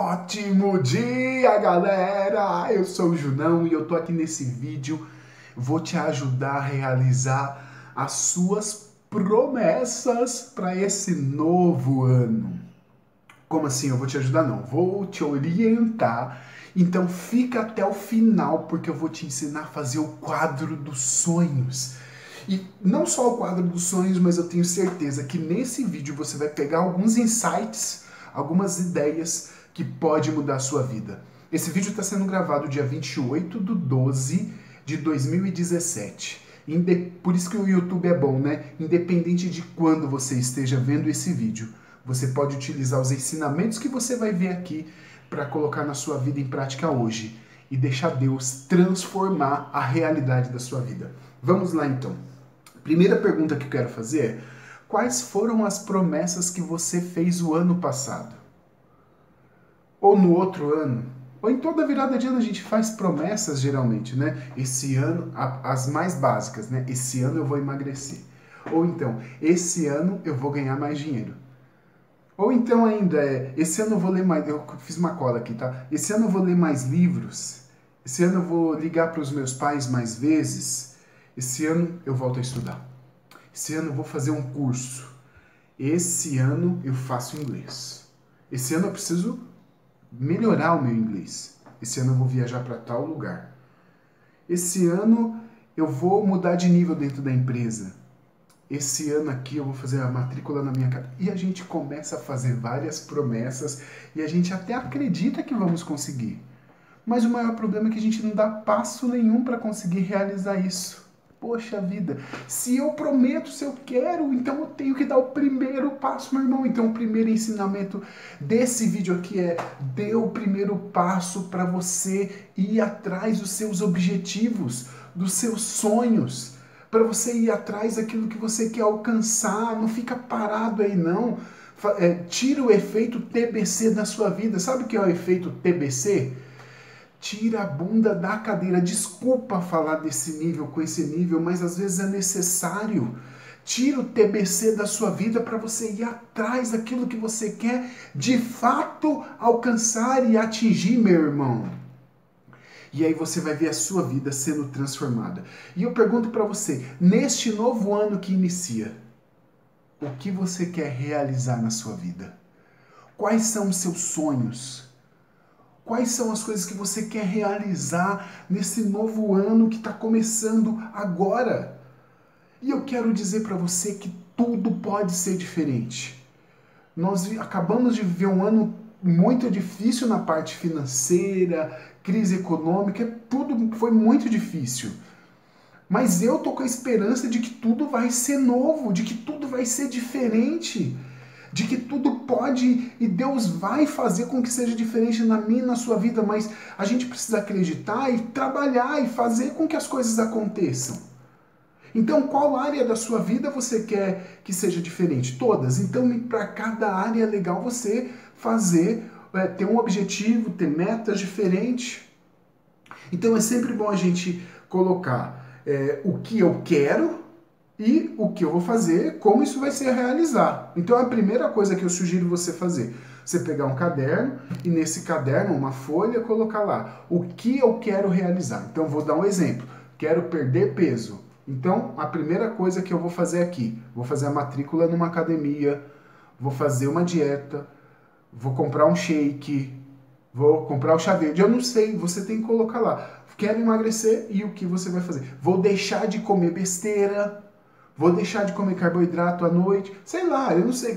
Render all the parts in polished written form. Ótimo dia, galera! Eu sou o Junão e eu tô aqui nesse vídeo, vou te ajudar a realizar as suas promessas para esse novo ano. Como assim? Eu vou te ajudar? Não, vou te orientar. Então fica até o final, porque eu vou te ensinar a fazer o quadro dos sonhos. E não só o quadro dos sonhos, mas eu tenho certeza que nesse vídeo você vai pegar alguns insights, algumas ideias que pode mudar a sua vida. Esse vídeo está sendo gravado dia 28/12/2017. Por isso que o YouTube é bom, né? Independente de quando você esteja vendo esse vídeo, você pode utilizar os ensinamentos que você vai ver aqui para colocar na sua vida em prática hoje e deixar Deus transformar a realidade da sua vida. Vamos lá, então. Primeira pergunta que eu quero fazer é: quais foram as promessas que você fez o ano passado? Ou no outro ano, ou em toda virada de ano a gente faz promessas geralmente, né? Esse ano, as mais básicas, né? Esse ano eu vou emagrecer. Ou então, esse ano eu vou ganhar mais dinheiro. Ou então ainda, esse ano eu vou ler mais... Eu fiz uma cola aqui, tá? Esse ano eu vou ler mais livros. Esse ano eu vou ligar para os meus pais mais vezes. Esse ano eu volto a estudar. Esse ano eu vou fazer um curso. Esse ano eu faço inglês. Esse ano eu preciso melhorar o meu inglês. Esse ano eu vou viajar para tal lugar. Esse ano eu vou mudar de nível dentro da empresa. Esse ano aqui eu vou fazer a matrícula na minha casa. E a gente começa a fazer várias promessas e a gente até acredita que vamos conseguir. Mas o maior problema é que a gente não dá passo nenhum para conseguir realizar isso. Poxa vida, se eu prometo, se eu quero, então eu tenho que dar o primeiro passo, meu irmão. Então o primeiro ensinamento desse vídeo aqui é: dê o primeiro passo para você ir atrás dos seus objetivos, dos seus sonhos, para você ir atrás daquilo que você quer alcançar. Não fica parado aí, não. Tira o efeito TBC da sua vida. Sabe o que é o efeito TBC? Tira a bunda da cadeira. Desculpa falar desse nível, com esse nível, mas às vezes é necessário. Tira o TBC da sua vida para você ir atrás daquilo que você quer de fato alcançar e atingir, meu irmão. E aí você vai ver a sua vida sendo transformada. E eu pergunto para você, neste novo ano que inicia, o que você quer realizar na sua vida? Quais são os seus sonhos? Quais são as coisas que você quer realizar nesse novo ano que está começando agora? E eu quero dizer para você que tudo pode ser diferente. Nós acabamos de viver um ano muito difícil na parte financeira, crise econômica, tudo foi muito difícil. Mas eu tô com a esperança de que tudo vai ser novo, de que tudo vai ser diferente, de que tudo pode e Deus vai fazer com que seja diferente na minha e na sua vida, mas a gente precisa acreditar e trabalhar e fazer com que as coisas aconteçam. Então, qual área da sua vida você quer que seja diferente? Todas. Então, para cada área é legal você fazer, ter um objetivo, ter metas diferentes. Então, é sempre bom a gente colocar o que eu quero e o que eu vou fazer, como isso vai ser realizado. Então a primeira coisa que eu sugiro você fazer, você pegar um caderno e nesse caderno, uma folha, colocar lá o que eu quero realizar. Então vou dar um exemplo, quero perder peso. Então a primeira coisa que eu vou fazer aqui, vou fazer a matrícula numa academia, vou fazer uma dieta, vou comprar um shake, vou comprar o chá verde, eu não sei, você tem que colocar lá. Quero emagrecer e o que você vai fazer? Vou deixar de comer besteira, vou deixar de comer carboidrato à noite, sei lá, eu não sei,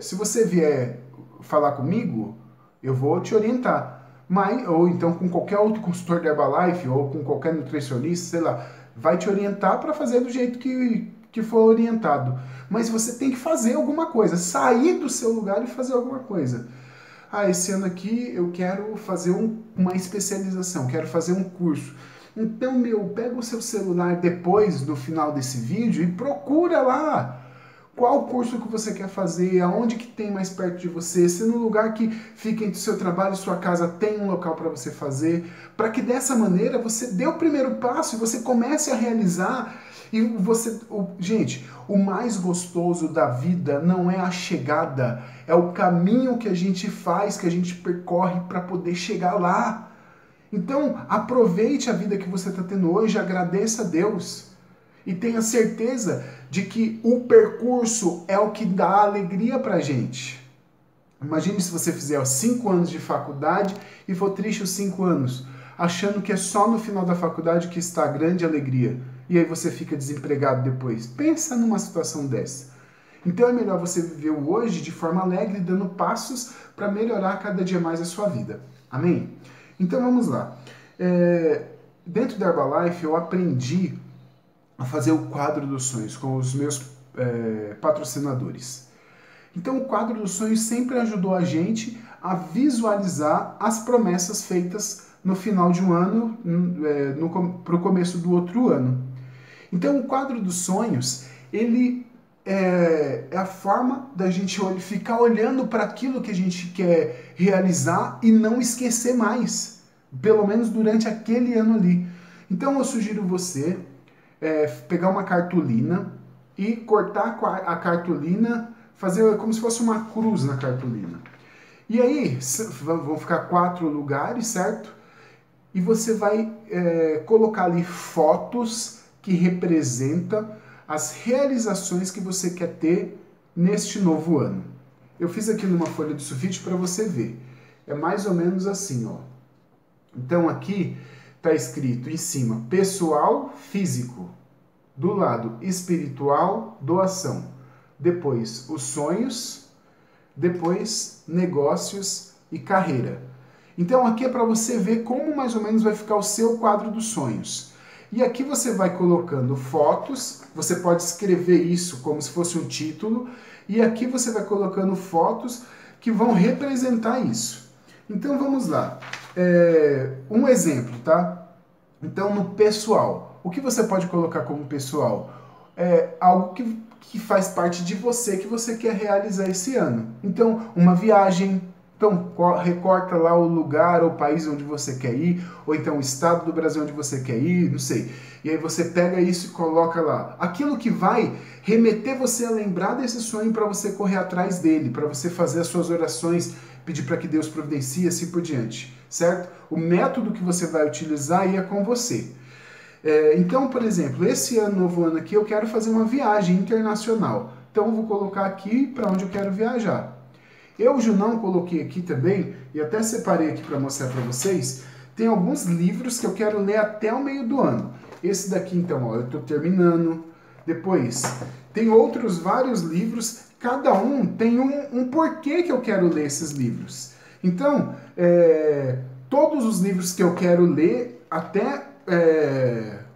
se você vier falar comigo, eu vou te orientar, mas, ou então com qualquer outro consultor de Herbalife, ou com qualquer nutricionista, sei lá, vai te orientar para fazer do jeito que for orientado, mas você tem que fazer alguma coisa, sair do seu lugar e fazer alguma coisa. Ah, esse ano aqui eu quero fazer uma especialização, quero fazer um curso. Então, pega o seu celular depois do final desse vídeo e procura lá qual curso que você quer fazer, aonde que tem mais perto de você, se no lugar que fica entre o seu trabalho e sua casa tem um local para você fazer, para que dessa maneira você dê o primeiro passo e você comece a realizar. E você, gente, o mais gostoso da vida não é a chegada, é o caminho que a gente faz, que a gente percorre para poder chegar lá. Então, aproveite a vida que você está tendo hoje, agradeça a Deus. E tenha certeza de que o percurso é o que dá alegria pra gente. Imagine se você fizer os 5 anos de faculdade e for triste os 5 anos, achando que é só no final da faculdade que está a grande alegria. E aí você fica desempregado depois. Pensa numa situação dessa. Então é melhor você viver o hoje de forma alegre, dando passos para melhorar cada dia mais a sua vida. Amém? Então vamos lá. Dentro da Herbalife eu aprendi a fazer o quadro dos sonhos com os meus patrocinadores. Então o quadro dos sonhos sempre ajudou a gente a visualizar as promessas feitas no final de um ano, para o começo do outro ano. Então o quadro dos sonhos, ele é a forma da gente ficar olhando para aquilo que a gente quer realizar e não esquecer mais, pelo menos durante aquele ano ali. Então eu sugiro você pegar uma cartolina e cortar a cartolina, fazer como se fosse uma cruz na cartolina. E aí vão ficar 4 lugares, certo? E você vai colocar ali fotos que representam as realizações que você quer ter neste novo ano. Eu fiz aqui numa folha de sulfite para você ver. É mais ou menos assim, ó. Então aqui está escrito em cima, pessoal, físico. Do lado, espiritual, doação. Depois, os sonhos. Depois, negócios e carreira. Então, aqui é para você ver como mais ou menos vai ficar o seu quadro dos sonhos. E aqui você vai colocando fotos. Você pode escrever isso como se fosse um título. E aqui você vai colocando fotos que vão representar isso. Então, vamos lá. Um exemplo, tá? Então, no pessoal, o que você pode colocar como pessoal? Algo que faz parte de você, que você quer realizar esse ano. Então, uma viagem. Então, recorta lá o lugar ou o país onde você quer ir, ou então o estado do Brasil onde você quer ir, não sei. E aí você pega isso e coloca lá. Aquilo que vai remeter você a lembrar desse sonho para você correr atrás dele, para você fazer as suas orações, pedir para que Deus providencie, assim por diante, certo? O método que você vai utilizar é com você. Então, por exemplo, esse ano, novo ano aqui, eu quero fazer uma viagem internacional. Então, eu vou colocar aqui para onde eu quero viajar. Eu, Junão, coloquei aqui também, e até separei aqui para mostrar para vocês, tem alguns livros que eu quero ler até o meio do ano. Esse daqui, então, ó, eu estou terminando. Depois, tem outros vários livros, cada um tem um porquê que eu quero ler esses livros. Então, todos os livros que eu quero ler até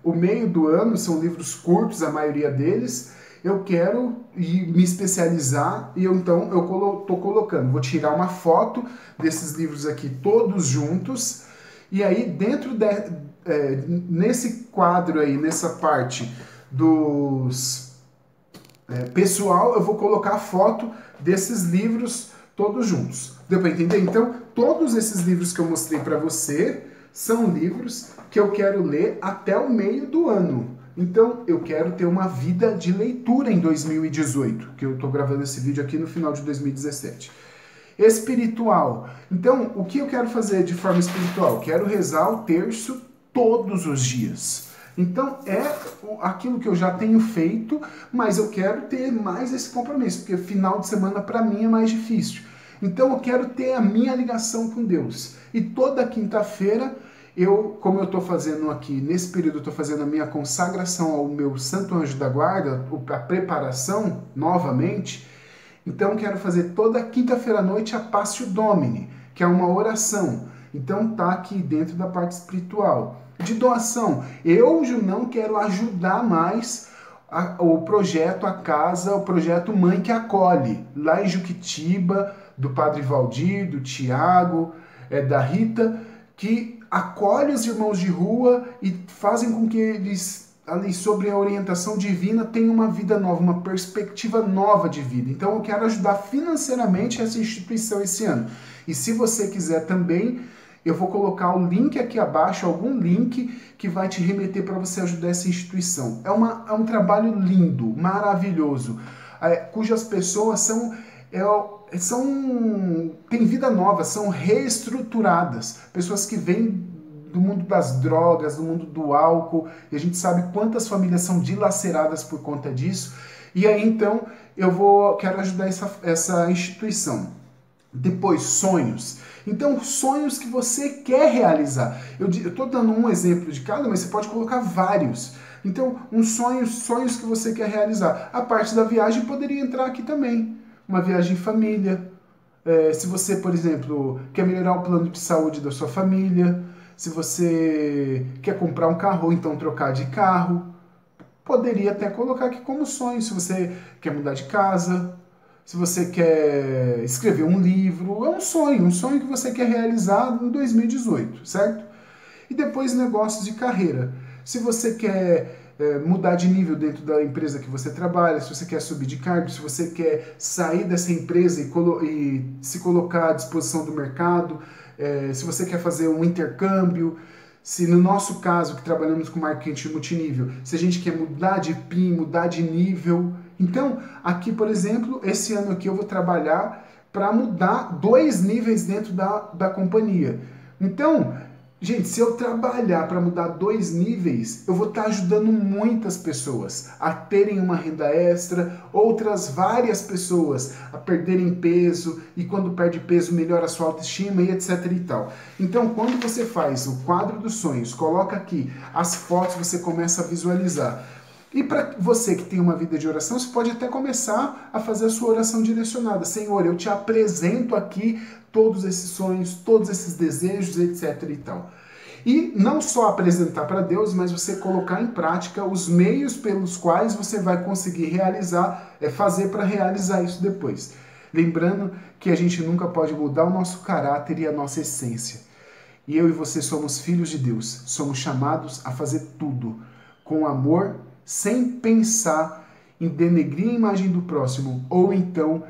o meio do ano, são livros curtos, a maioria deles, eu quero me especializar e então eu estou colocando, vou tirar uma foto desses livros aqui todos juntos e aí dentro nesse quadro aí, nessa parte dos pessoal, eu vou colocar a foto desses livros todos juntos. Deu para entender? Então, todos esses livros que eu mostrei para você são livros que eu quero ler até o meio do ano. Então, eu quero ter uma vida de leitura em 2018, que eu estou gravando esse vídeo aqui no final de 2017. Espiritual. Então, o que eu quero fazer de forma espiritual? Quero rezar o terço todos os dias. Então, é aquilo que eu já tenho feito, mas eu quero ter mais esse compromisso, porque final de semana para mim é mais difícil. Então, eu quero ter a minha ligação com Deus. E toda quinta-feira, como eu estou fazendo aqui, nesse período eu estou fazendo a minha consagração ao meu Santo Anjo da Guarda, a preparação, novamente, então quero fazer toda quinta-feira à noite a Pássio Domini, que é uma oração. Então tá aqui dentro da parte espiritual. De doação, eu, Junão, quero ajudar mais o projeto A Casa, o projeto Mãe que Acolhe, lá em Juquitiba, do Padre Valdir, do Tiago, da Rita, que acolhe os irmãos de rua e fazem com que eles ali sobre a orientação divina, tem uma vida nova, uma perspectiva nova de vida. Então eu quero ajudar financeiramente essa instituição esse ano. E se você quiser também, eu vou colocar o link aqui abaixo, algum link que vai te remeter para você ajudar essa instituição. É um trabalho lindo, maravilhoso, cujas pessoas têm vida nova, são reestruturadas, pessoas que vêm do mundo das drogas, do mundo do álcool, e a gente sabe quantas famílias são dilaceradas por conta disso. E aí então eu quero ajudar essa instituição. Depois, sonhos. Então, sonhos que você quer realizar. Eu estou dando um exemplo de cada, mas você pode colocar vários. Então, sonhos que você quer realizar. A parte da viagem poderia entrar aqui também. Uma viagem em família. Se você, por exemplo, quer melhorar o plano de saúde da sua família. Se você quer comprar um carro ou então trocar de carro. Poderia até colocar aqui como sonho. Se você quer mudar de casa. Se você quer escrever um livro, é um sonho que você quer realizar em 2018, certo? E depois negócios de carreira. Se você quer mudar de nível dentro da empresa que você trabalha, se você quer subir de cargo, se você quer sair dessa empresa e se colocar à disposição do mercado, se você quer fazer um intercâmbio, se no nosso caso, que trabalhamos com marketing multinível, se a gente quer mudar de PIN, mudar de nível. Então, aqui, por exemplo, esse ano aqui eu vou trabalhar para mudar 2 níveis dentro da companhia. Então, gente, se eu trabalhar para mudar 2 níveis, eu vou estar ajudando muitas pessoas a terem uma renda extra, outras várias pessoas a perderem peso, e quando perde peso melhora a sua autoestima e etc e tal. Então, quando você faz o quadro dos sonhos, coloca aqui as fotos, você começa a visualizar. E para você que tem uma vida de oração, você pode até começar a fazer a sua oração direcionada. Senhor, eu te apresento aqui todos esses sonhos, todos esses desejos, etc. e tal. E não só apresentar para Deus, mas você colocar em prática os meios pelos quais você vai conseguir realizar, fazer para realizar isso depois. Lembrando que a gente nunca pode mudar o nosso caráter e a nossa essência. E eu e você somos filhos de Deus, somos chamados a fazer tudo com amor, sem pensar em denegrir a imagem do próximo ou então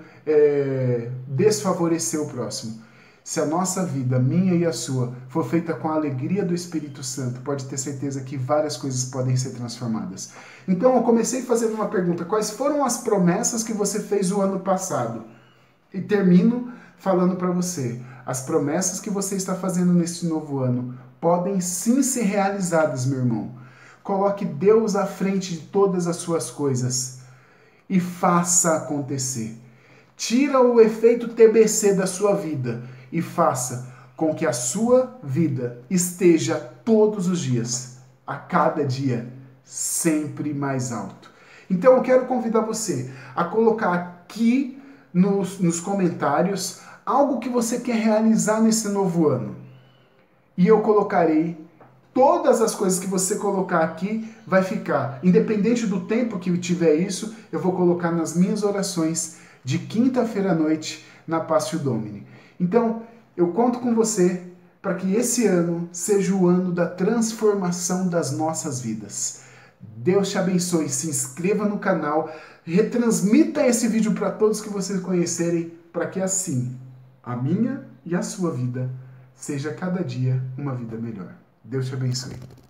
desfavorecer o próximo. Se a nossa vida, minha e a sua, for feita com a alegria do Espírito Santo, pode ter certeza que várias coisas podem ser transformadas. Então eu comecei fazendo uma pergunta: quais foram as promessas que você fez o ano passado? E termino falando para você: as promessas que você está fazendo neste novo ano podem sim ser realizadas, meu irmão. Coloque Deus à frente de todas as suas coisas e faça acontecer. Tira o efeito TBC da sua vida e faça com que a sua vida esteja todos os dias, a cada dia, sempre mais alto. Então eu quero convidar você a colocar aqui nos comentários algo que você quer realizar nesse novo ano. E eu colocarei. Todas as coisas que você colocar aqui vai ficar, independente do tempo que tiver isso, eu vou colocar nas minhas orações de quinta-feira à noite na Pássio Domini. Então, eu conto com você para que esse ano seja o ano da transformação das nossas vidas. Deus te abençoe, se inscreva no canal, retransmita esse vídeo para todos que vocês conhecerem, para que assim, a minha e a sua vida seja cada dia uma vida melhor. Deus te abençoe.